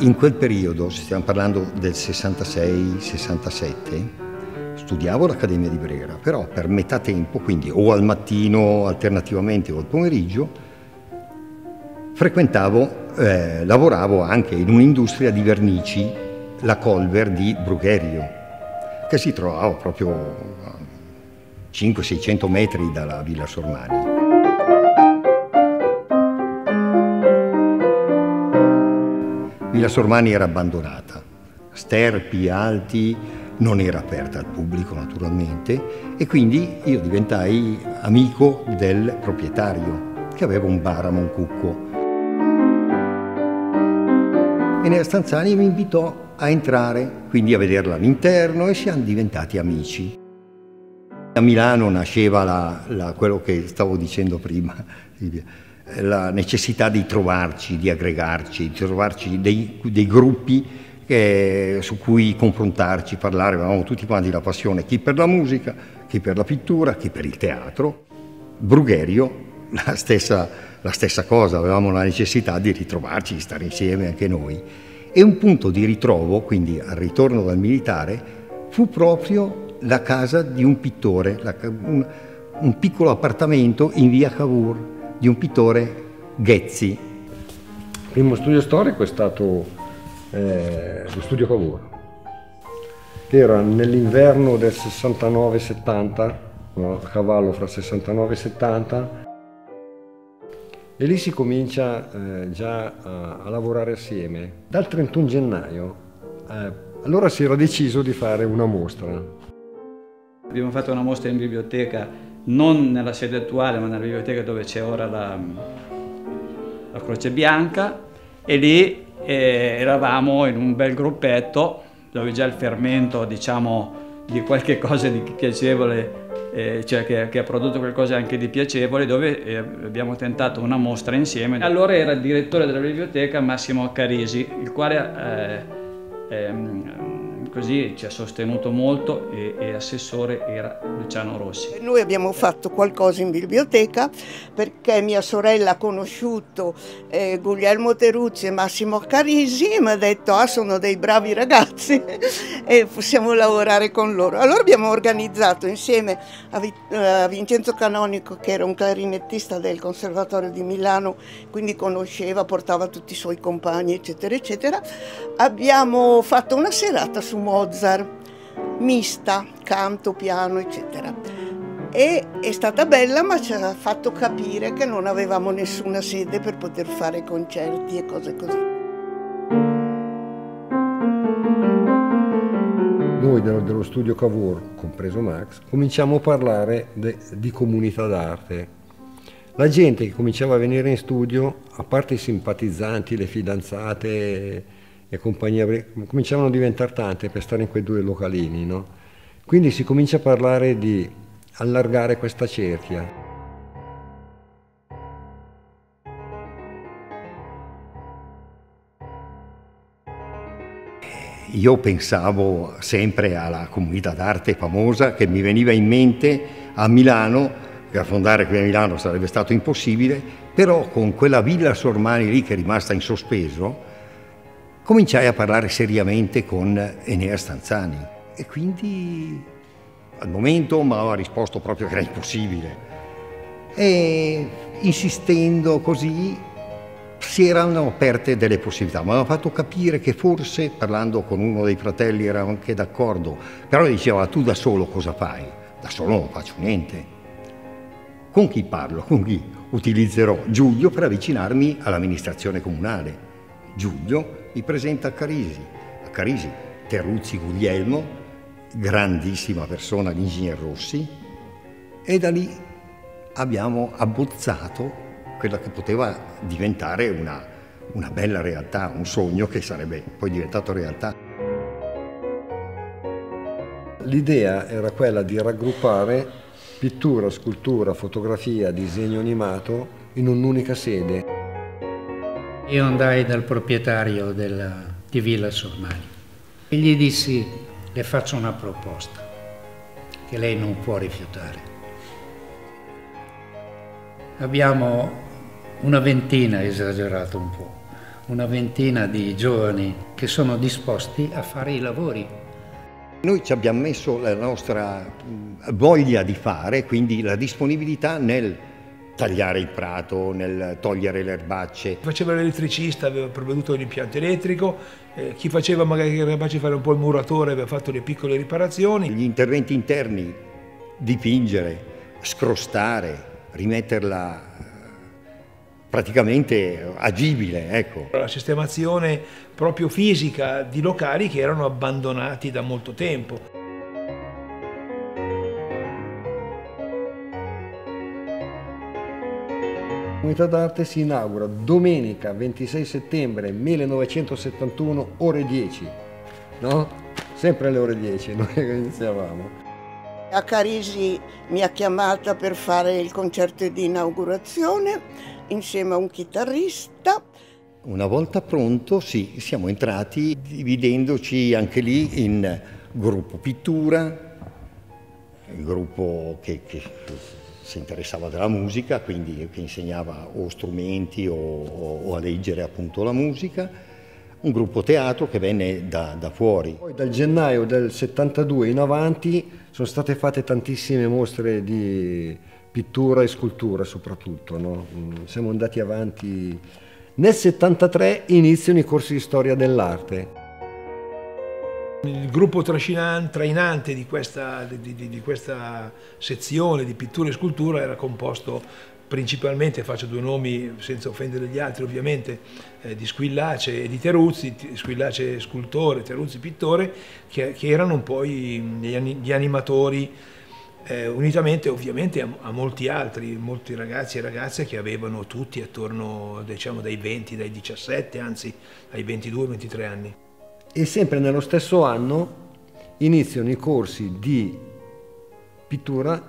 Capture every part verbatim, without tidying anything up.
In quel periodo, stiamo parlando del sessantasei sessantasette, studiavo all'Accademia di Brera, però per metà tempo, quindi o al mattino alternativamente o al pomeriggio, frequentavo, eh, lavoravo anche in un'industria di vernici, la Colver di Brugherio, che si trovava proprio a cinquecento seicento metri dalla Villa Sormani. Villa Sormani era abbandonata, sterpi alti, non era aperta al pubblico naturalmente, e quindi io diventai amico del proprietario, che aveva un bar a Moncucco. Enea Stanzani mi invitò a entrare, quindi a vederla all'interno, e siamo diventati amici. A Milano nasceva la, la, quello che stavo dicendo prima, la necessità di trovarci, di aggregarci, di trovarci dei, dei gruppi che, su cui confrontarci, parlare. Avevamo tutti quanti la passione, chi per la musica, chi per la pittura, chi per il teatro. Brugherio, la stessa, la stessa cosa, avevamo la necessità di ritrovarci, di stare insieme anche noi. E un punto di ritrovo, quindi al ritorno dal militare, fu proprio la casa di un pittore, la, un, un piccolo appartamento in via Cavour, di un pittore Ghezzi. Il primo studio storico è stato eh, lo studio Cavour, che era nell'inverno del sessantanove settanta, no, a cavallo fra sessantanove e settanta, e lì si comincia eh, già a, a lavorare assieme. Dal trentuno gennaio, eh, allora si era deciso di fare una mostra. Abbiamo fatto una mostra in biblioteca, non nella sede attuale, ma nella biblioteca dove c'è ora la, la Croce Bianca, e lì eh, eravamo in un bel gruppetto dove già il fermento, diciamo, di qualche cosa di piacevole, eh, cioè che, che ha prodotto qualcosa anche di piacevole, dove eh, abbiamo tentato una mostra insieme. Allora era il direttore della biblioteca Massimo Carrisi, il quale eh, ehm, così ci ha sostenuto molto, e, e assessore era Luciano Rossi. Noi abbiamo fatto qualcosa in biblioteca perché mia sorella ha conosciuto eh, Guglielmo Teruzzi e Massimo Carrisi e mi ha detto: ah, sono dei bravi ragazzi e possiamo lavorare con loro. Allora abbiamo organizzato insieme a, Vi a Vincenzo Canonico, che era un clarinettista del Conservatorio di Milano, quindi conosceva, portava tutti i suoi compagni, eccetera, eccetera. Abbiamo fatto una serata su Mozart, mista, canto, piano, eccetera. E è stata bella, ma ci ha fatto capire che non avevamo nessuna sede per poter fare concerti e cose così. Noi dello studio Cavour, compreso Max, cominciamo a parlare de, di comunità d'arte. La gente che cominciava a venire in studio, a parte i simpatizzanti, le fidanzate e compagnia, cominciavano a diventare tante per stare in quei due localini, no? Quindi si comincia a parlare di allargare questa cerchia. Io pensavo sempre alla comunità d'arte famosa che mi veniva in mente a Milano, che a fondare qui a Milano sarebbe stato impossibile, però con quella Villa Sormani lì che è rimasta in sospeso, cominciai a parlare seriamente con Enea Stanzani, e quindi al momento mi aveva risposto proprio che era impossibile, e insistendo così si erano aperte delle possibilità. Mi aveva fatto capire che forse, parlando con uno dei fratelli, era anche d'accordo, però diceva: tu da solo cosa fai? Da solo non faccio niente. Con chi parlo? Con chi? Utilizzerò Giulio per avvicinarmi all'amministrazione comunale. Giulio mi presenta a Carrisi, a Carrisi Teruzzi Guglielmo, grandissima persona, l'ingegner Rossi, e da lì abbiamo abbozzato quella che poteva diventare una, una bella realtà, un sogno che sarebbe poi diventato realtà. L'idea era quella di raggruppare pittura, scultura, fotografia, disegno animato in un'unica sede. Io andai dal proprietario della, di Villa Sormani e gli dissi: le faccio una proposta che lei non può rifiutare. Abbiamo una ventina, esagerato un po', una ventina di giovani che sono disposti a fare i lavori. Noi ci abbiamo messo la nostra voglia di fare, quindi la disponibilità nel tagliare il prato, nel togliere le erbacce. Chi faceva l'elettricista aveva provveduto all'impianto elettrico, eh, chi faceva magari era capace di fare un po' il muratore aveva fatto le piccole riparazioni. Gli interventi interni, dipingere, scrostare, rimetterla praticamente agibile, ecco. La sistemazione proprio fisica di locali che erano abbandonati da molto tempo. L'unità d'arte si inaugura domenica ventisei settembre millenovecentosettantuno ore dieci, no? Sempre alle ore dieci noi iniziavamo. A Carrisi mi ha chiamata per fare il concerto di inaugurazione insieme a un chitarrista. Una volta pronto, sì, siamo entrati dividendoci anche lì in gruppo pittura, il gruppo che, che si interessava della musica, quindi che insegnava o strumenti o, o, o a leggere appunto la musica. Un gruppo teatro che venne da, da fuori. Poi dal gennaio del settantadue in avanti sono state fatte tantissime mostre di pittura e scultura soprattutto, no? Siamo andati avanti. Nel settantatré iniziano i corsi di storia dell'arte. Il gruppo trainante di questa, di, di, di questa sezione di pittura e scultura era composto principalmente, faccio due nomi senza offendere gli altri ovviamente, eh, di Squillace e di Teruzzi, Squillace scultore, Teruzzi pittore, che, che erano poi gli animatori, eh, unitamente ovviamente a, a molti altri, molti ragazzi e ragazze che avevano tutti attorno, diciamo, dai venti, dai diciassette, anzi ai ventidue ventitré anni. E sempre nello stesso anno iniziano i corsi di pittura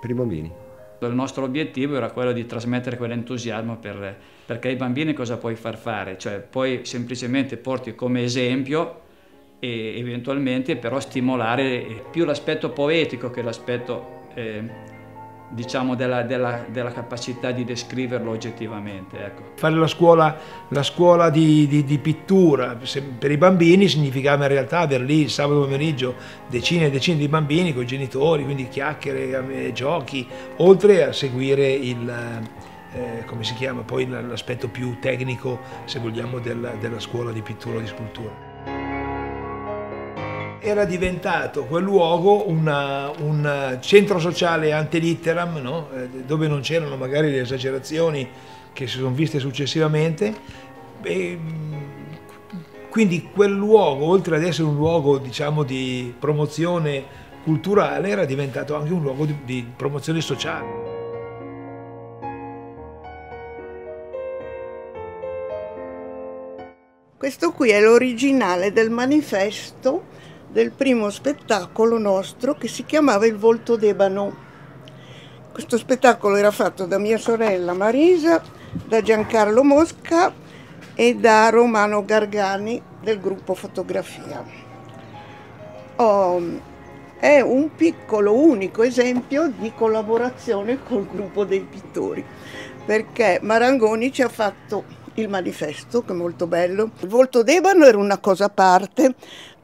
per i bambini. Il nostro obiettivo era quello di trasmettere quell'entusiasmo per, perché ai bambini cosa puoi far fare, cioè puoi semplicemente porti come esempio e eventualmente però stimolare più l'aspetto poetico che l'aspetto eh, diciamo della, della, della capacità di descriverlo oggettivamente. Ecco. Fare la scuola, la scuola di, di, di pittura per i bambini significava in realtà aver lì il sabato pomeriggio decine e decine di bambini con i genitori, quindi chiacchiere, giochi, oltre a seguire il, eh, come si chiama, poi l'aspetto più tecnico, se vogliamo, della, della scuola di pittura o di scultura. Era diventato quel luogo una, un centro sociale ante litteram, no? Dove non c'erano magari le esagerazioni che si sono viste successivamente. E quindi quel luogo, oltre ad essere un luogo, diciamo, di promozione culturale, era diventato anche un luogo di, di promozione sociale. Questo qui è l'originale del manifesto del primo spettacolo nostro che si chiamava Il volto d'ebano. Questo spettacolo era fatto da mia sorella Marisa, da Giancarlo Mosca e da Romano Gargani del gruppo Fotografia. Oh, è un piccolo unico esempio di collaborazione col gruppo dei pittori, perché Marangoni ci ha fatto il manifesto, che è molto bello. Il volto d'ebano era una cosa a parte,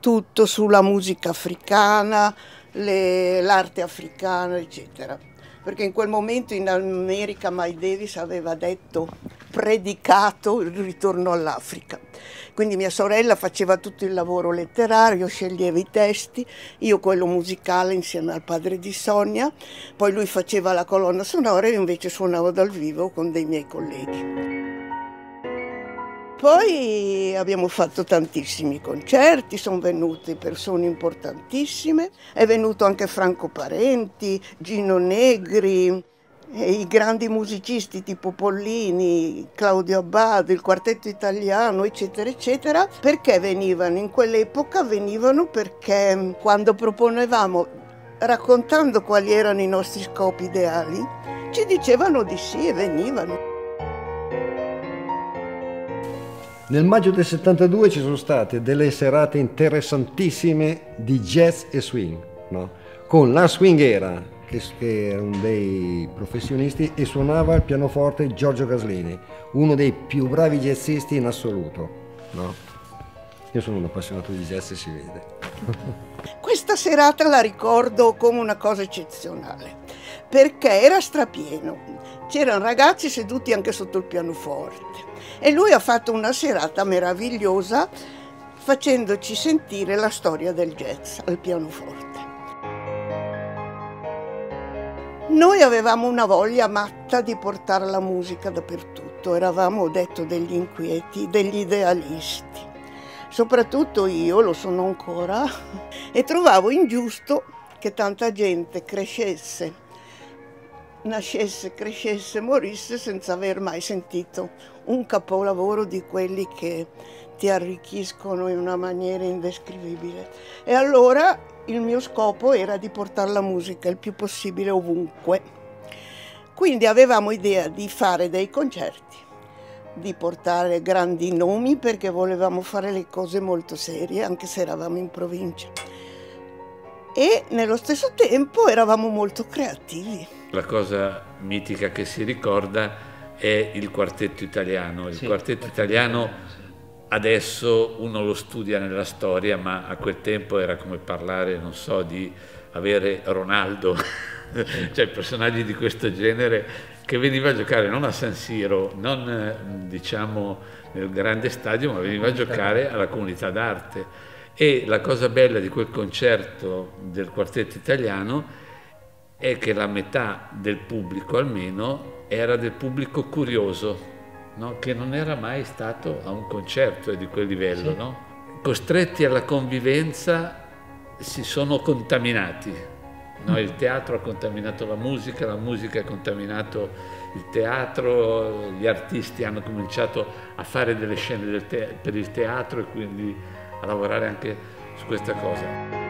tutto sulla musica africana, l'arte africana, eccetera. Perché in quel momento in America My Davis aveva detto, predicato il ritorno all'Africa. Quindi mia sorella faceva tutto il lavoro letterario, sceglieva i testi, io quello musicale insieme al padre di Sonia, poi lui faceva la colonna sonora e io invece suonavo dal vivo con dei miei colleghi. Poi abbiamo fatto tantissimi concerti, sono venute persone importantissime, è venuto anche Franco Parenti, Gino Negri, i grandi musicisti tipo Pollini, Claudio Abbado, il Quartetto Italiano, eccetera, eccetera. Perché venivano? In quell'epoca venivano perché quando proponevamo, raccontando quali erano i nostri scopi ideali, ci dicevano di sì e venivano. Nel maggio del settantadue ci sono state delle serate interessantissime di jazz e swing, no? Con La Swingera, che, che erano dei professionisti, e suonava il pianoforte Giorgio Gaslini, uno dei più bravi jazzisti in assoluto. No? Io sono un appassionato di jazz e si vede. Questa serata la ricordo come una cosa eccezionale, perché era strapieno. C'erano ragazzi seduti anche sotto il pianoforte e lui ha fatto una serata meravigliosa facendoci sentire la storia del jazz al pianoforte. Noi avevamo una voglia matta di portare la musica dappertutto, eravamo, ho detto, degli inquieti, degli idealisti. Soprattutto io, lo sono ancora, e trovavo ingiusto che tanta gente crescesse, nascesse, crescesse, morisse senza aver mai sentito un capolavoro di quelli che ti arricchiscono in una maniera indescrivibile. E allora il mio scopo era di portare la musica il più possibile ovunque. Quindi avevamo idea di fare dei concerti, di portare grandi nomi, perché volevamo fare le cose molto serie anche se eravamo in provincia, e nello stesso tempo eravamo molto creativi. La cosa mitica che si ricorda è il Quartetto Italiano. Il sì, Quartetto Italiano adesso uno lo studia nella storia, ma a quel tempo era come parlare, non so, di avere Ronaldo, cioè personaggi di questo genere, che veniva a giocare non a San Siro, non diciamo nel grande stadio, ma veniva a giocare alla comunità d'arte. E la cosa bella di quel concerto del Quartetto Italiano è che la metà del pubblico, almeno, era del pubblico curioso, no? Che non era mai stato a un concerto di quel livello. Sì. No? Costretti alla convivenza si sono contaminati. No, il teatro ha contaminato la musica, la musica ha contaminato il teatro, gli artisti hanno cominciato a fare delle scene del te- per il teatro e quindi a lavorare anche su questa cosa.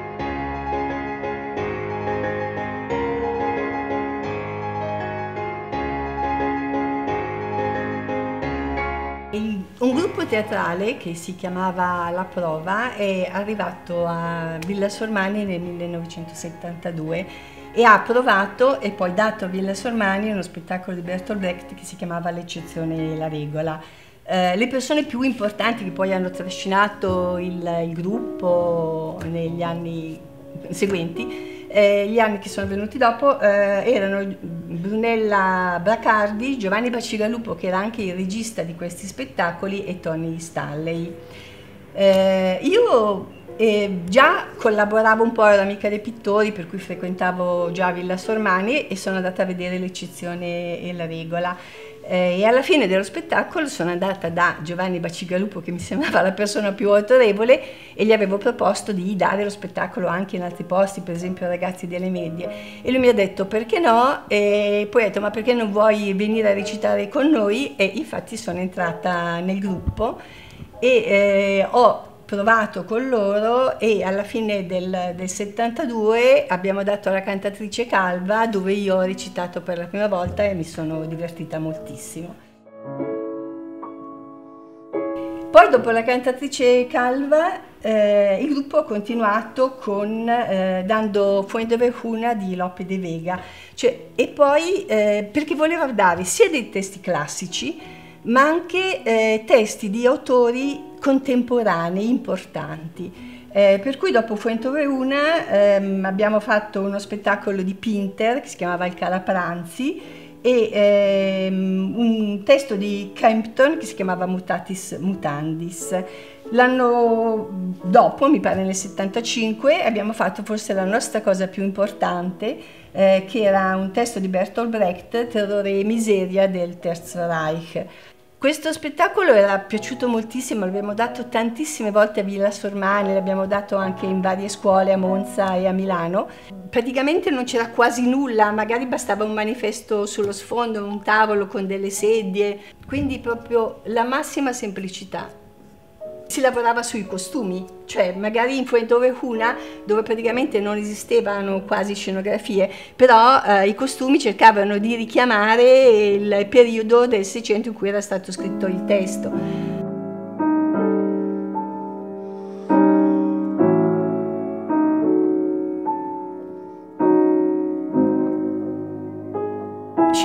Un gruppo teatrale che si chiamava La Prova è arrivato a Villa Sormani nel millenovecentosettantadue e ha provato e poi dato a Villa Sormani uno spettacolo di Bertolt Brecht che si chiamava L'eccezione e la regola. Eh, le persone più importanti che poi hanno trascinato il, il gruppo negli anni seguenti, eh, gli anni che sono venuti dopo, eh, erano Brunella Bracardi, Giovanni Bacigalupo, che era anche il regista di questi spettacoli, e Tony Stanley. Eh, io eh, già collaboravo un po', ero amica dei pittori, per cui frequentavo già Villa Sormani e sono andata a vedere L'eccezione e la regola. Eh, e alla fine dello spettacolo sono andata da Giovanni Bacigalupo, che mi sembrava la persona più autorevole, e gli avevo proposto di dare lo spettacolo anche in altri posti, per esempio ai ragazzi delle medie, e lui mi ha detto perché no, e poi ha detto ma perché non vuoi venire a recitare con noi, e infatti sono entrata nel gruppo e eh, ho provato con loro, e alla fine del, del settantadue abbiamo dato La cantatrice calva, dove io ho recitato per la prima volta e mi sono divertita moltissimo. Poi dopo La cantatrice calva eh, il gruppo ha continuato con, eh, dando Fuenteovejuna di Lope de Vega, cioè, e poi eh, perché voleva dare sia dei testi classici ma anche eh, testi di autori contemporanei importanti. Eh, per cui dopo Fuenteovejuna ehm, abbiamo fatto uno spettacolo di Pinter che si chiamava Il calapranzi e ehm, un testo di Hampton che si chiamava Mutatis mutandis. L'anno dopo, mi pare nel settantacinque, abbiamo fatto forse la nostra cosa più importante, eh, che era un testo di Bertolt Brecht, Terrore e miseria del Terzo Reich. Questo spettacolo era piaciuto moltissimo, l'abbiamo dato tantissime volte a Villa Sormani, l'abbiamo dato anche in varie scuole a Monza e a Milano. Praticamente non c'era quasi nulla, magari bastava un manifesto sullo sfondo, un tavolo con delle sedie, quindi proprio la massima semplicità. Si lavorava sui costumi, cioè magari in Fuenteovejuna, dove praticamente non esistevano quasi scenografie, però eh, i costumi cercavano di richiamare il periodo del Seicento in cui era stato scritto il testo.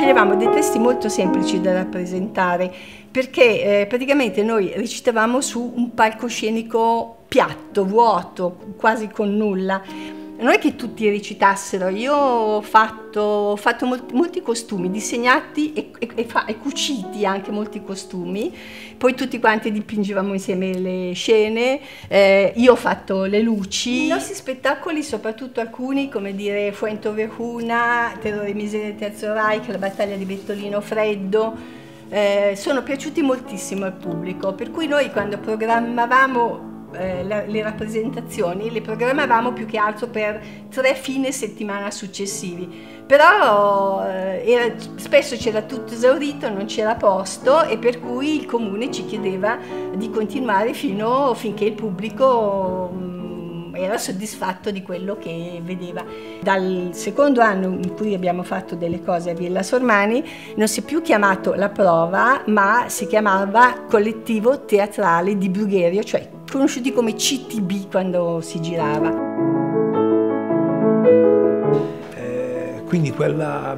sceglievamo dei testi molto semplici da rappresentare, perché eh, praticamente noi recitavamo su un palcoscenico piatto, vuoto, quasi con nulla. Non è che tutti recitassero, io ho fatto, ho fatto molti, molti costumi, disegnati e, e, e cuciti anche molti costumi, poi tutti quanti dipingevamo insieme le scene, eh, io ho fatto le luci. I nostri spettacoli, soprattutto alcuni, come dire Fuenteovejuna, Terrore e miseria del Terzo Reich, La battaglia di Bettolino Freddo, eh, sono piaciuti moltissimo al pubblico, per cui noi quando programmavamo le rappresentazioni le programmavamo più che altro per tre fine settimana successivi, però era, spesso c'era tutto esaurito, non c'era posto, e per cui il comune ci chiedeva di continuare fino, finché il pubblico mh, era soddisfatto di quello che vedeva. Dal secondo anno in cui abbiamo fatto delle cose a Villa Sormani non si è più chiamato La Prova, ma si chiamava Collettivo Teatrale di Brugherio, cioè conosciuti come C T B quando si girava. Eh, quindi quella,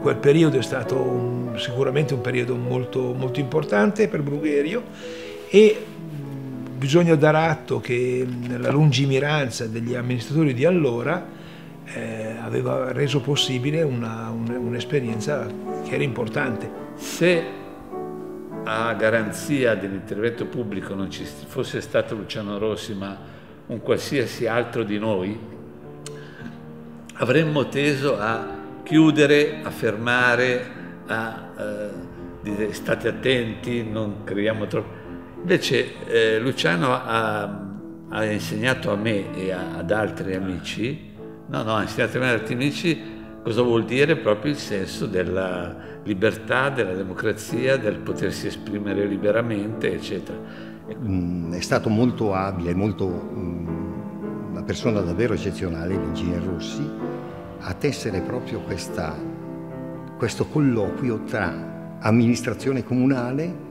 quel periodo è stato un, sicuramente un periodo molto, molto importante per Brugherio, e bisogna dar atto che la lungimiranza degli amministratori di allora eh, aveva reso possibile un'esperienza un, che era importante. Se a garanzia dell'intervento pubblico non ci fosse stato Luciano Rossi, ma un qualsiasi altro di noi, avremmo teso a chiudere, a fermare, a eh, dire state attenti, non creiamo troppo. Invece eh, Luciano ha, ha insegnato a me e a, ad altri amici, no no, ha insegnato a me e ad altri amici cosa vuol dire proprio il senso della libertà, della democrazia, del potersi esprimere liberamente, eccetera. È stato molto abile, molto, una persona davvero eccezionale, l'ingegner Rossi, a tessere proprio questa, questo colloquio tra amministrazione comunale,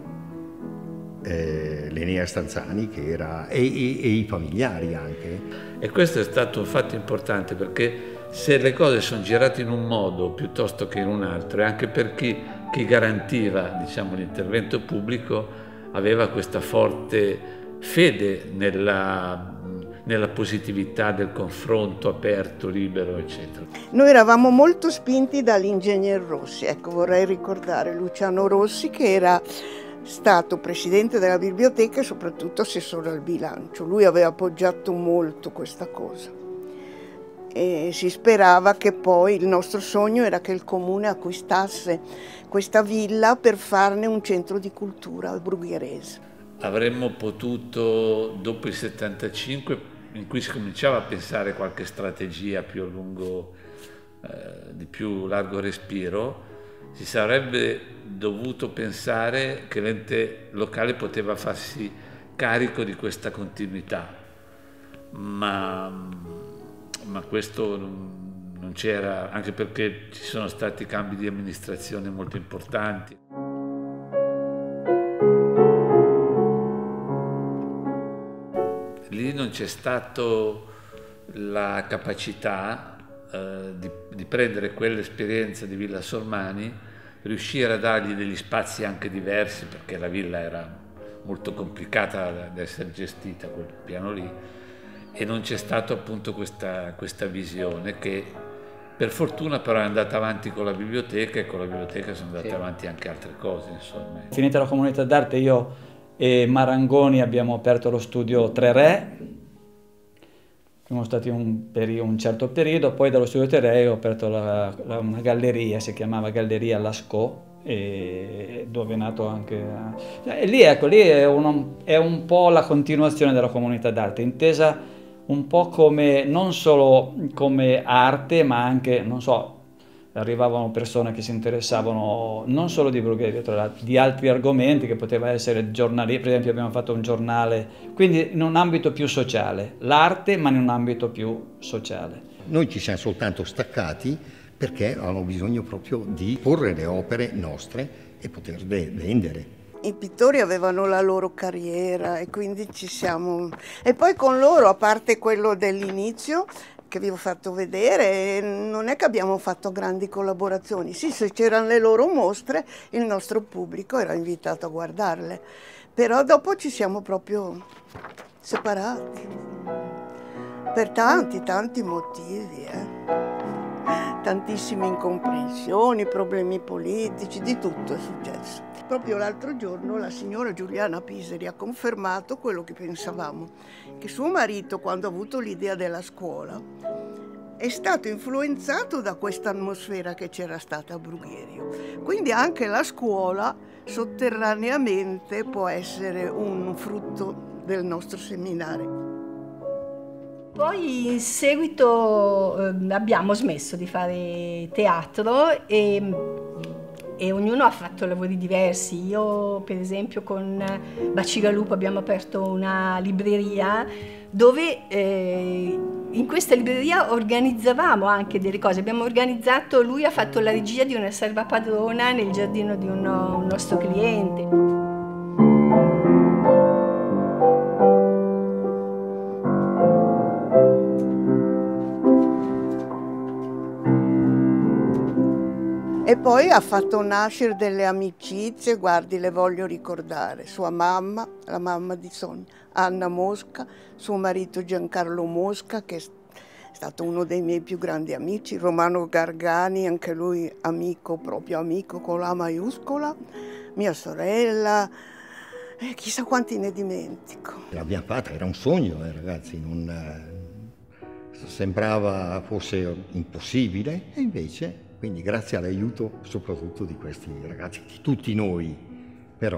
eh, l'Enea Stanzani, che era, e, e, e i familiari anche. E questo è stato un fatto importante, perché se le cose sono girate in un modo piuttosto che in un altro, e anche per chi, chi garantiva, diciamo, l'intervento pubblico aveva questa forte fede nella, nella positività del confronto aperto, libero, eccetera. Noi eravamo molto spinti dall'ingegner Rossi, ecco, vorrei ricordare Luciano Rossi, che era stato presidente della biblioteca e soprattutto assessore al bilancio. Lui aveva appoggiato molto questa cosa. E si sperava che poi, il nostro sogno era che il comune acquistasse questa villa per farne un centro di cultura brugherese. Avremmo potuto, dopo il settantacinque, in cui si cominciava a pensare qualche strategia più a lungo, eh, di più largo respiro, si sarebbe dovuto pensare che l'ente locale poteva farsi carico di questa continuità, ma... ma questo non c'era, anche perché ci sono stati cambi di amministrazione molto importanti. Lì non c'è stata la capacità eh, di, di prendere quell'esperienza di Villa Sormani, riuscire a dargli degli spazi anche diversi, perché la villa era molto complicata da essere gestita, quel piano lì, e non c'è stata appunto questa, questa visione, che per fortuna però è andata avanti con la biblioteca, e con la biblioteca sono andate sì. avanti anche altre cose, insomma. Finita la comunità d'arte, io e Marangoni abbiamo aperto lo studio Tre Re, siamo stati un, un certo periodo, poi dallo studio Tre Re ho aperto la, la, una galleria, si chiamava Galleria Lascaux, e dove è nato anche... E lì, ecco, lì è, uno, è un po' la continuazione della comunità d'arte, intesa un po' come, non solo come arte, ma anche, non so, arrivavano persone che si interessavano non solo di Brugherio, tra l'altro, di altri argomenti, che poteva essere giornali, per esempio abbiamo fatto un giornale, quindi in un ambito più sociale, l'arte ma in un ambito più sociale. Noi ci siamo soltanto staccati perché avevano bisogno proprio di porre le opere nostre e poterle vendere. I pittori avevano la loro carriera e quindi ci siamo... E poi con loro, a parte quello dell'inizio, che vi ho fatto vedere, non è che abbiamo fatto grandi collaborazioni. Sì, se c'erano le loro mostre, il nostro pubblico era invitato a guardarle, però dopo ci siamo proprio separati, per tanti, tanti motivi, eh. Tantissime incomprensioni, problemi politici, di tutto è successo. Proprio l'altro giorno la signora Giuliana Piseri ha confermato quello che pensavamo, che suo marito, quando ha avuto l'idea della scuola, è stato influenzato da questa atmosfera che c'era stata a Brugherio. Quindi anche la scuola sotterraneamente può essere un frutto del nostro seminario. Poi in seguito abbiamo smesso di fare teatro e, e ognuno ha fatto lavori diversi. Io per esempio con Bacigalupo abbiamo aperto una libreria dove eh, in questa libreria organizzavamo anche delle cose. Abbiamo organizzato, lui ha fatto la regia di una serva padrona nel giardino di uno, un nostro cliente. E poi ha fatto nascere delle amicizie, guardi, le voglio ricordare, sua mamma, la mamma di Sonia, Anna Mosca, suo marito Giancarlo Mosca, che è stato uno dei miei più grandi amici, Romano Gargani, anche lui amico, proprio amico, con la maiuscola, mia sorella, eh, chissà quanti ne dimentico. L'abbiamo fatta, era un sogno, eh, ragazzi, non, eh, sembrava fosse impossibile, e invece... Quindi grazie all'aiuto soprattutto di questi ragazzi, di tutti noi, però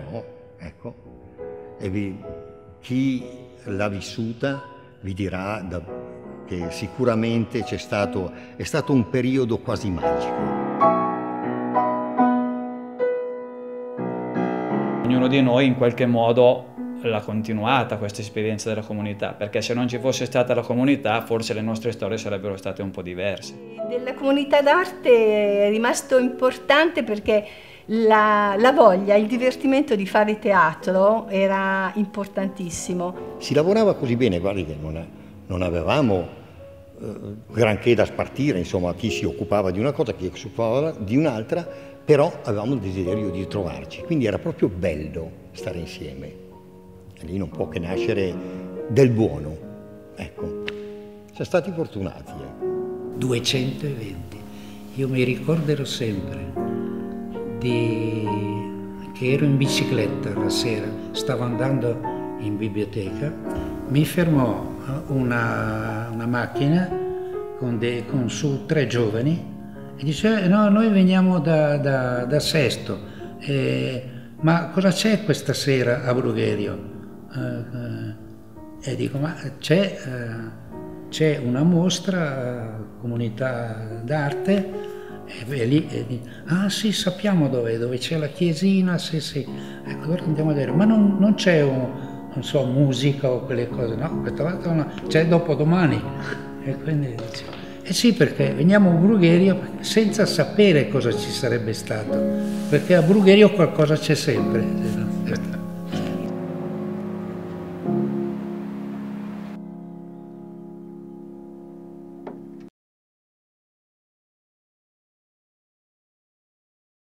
ecco, e vi, chi l'ha vissuta vi dirà da, che sicuramente c'è stato, è stato un periodo quasi magico. Ognuno di noi in qualche modo l'ha continuata questa esperienza della comunità, perché se non ci fosse stata la comunità forse le nostre storie sarebbero state un po' diverse. Della comunità d'arte è rimasto importante perché la, la voglia, il divertimento di fare teatro era importantissimo. Si lavorava così bene, guardi che non, non avevamo eh, granché da spartire, insomma, chi si occupava di una cosa, chi si occupava di un'altra, però avevamo il desiderio di trovarci, quindi era proprio bello stare insieme. E lì non può che nascere del buono, ecco, siamo stati fortunati, ecco. duecentoventi, io mi ricorderò sempre di... che ero in bicicletta la sera, stavo andando in biblioteca, mi fermò una, una macchina con, de... con su tre giovani e dice no, noi veniamo da, da, da Sesto, eh, ma cosa c'è questa sera a Brugherio? Eh, eh, e dico ma c'è... Eh, c'è una mostra, comunità d'arte, e lì e lì, ah sì, sappiamo dov'è, dove c'è la chiesina, sì sì, ecco, allora andiamo a vedere, ma non, non c'è, non so, musica o quelle cose, no, questa volta no, c'è dopodomani, e quindi dice, eh sì, perché veniamo a Brugherio senza sapere cosa ci sarebbe stato, perché a Brugherio qualcosa c'è sempre.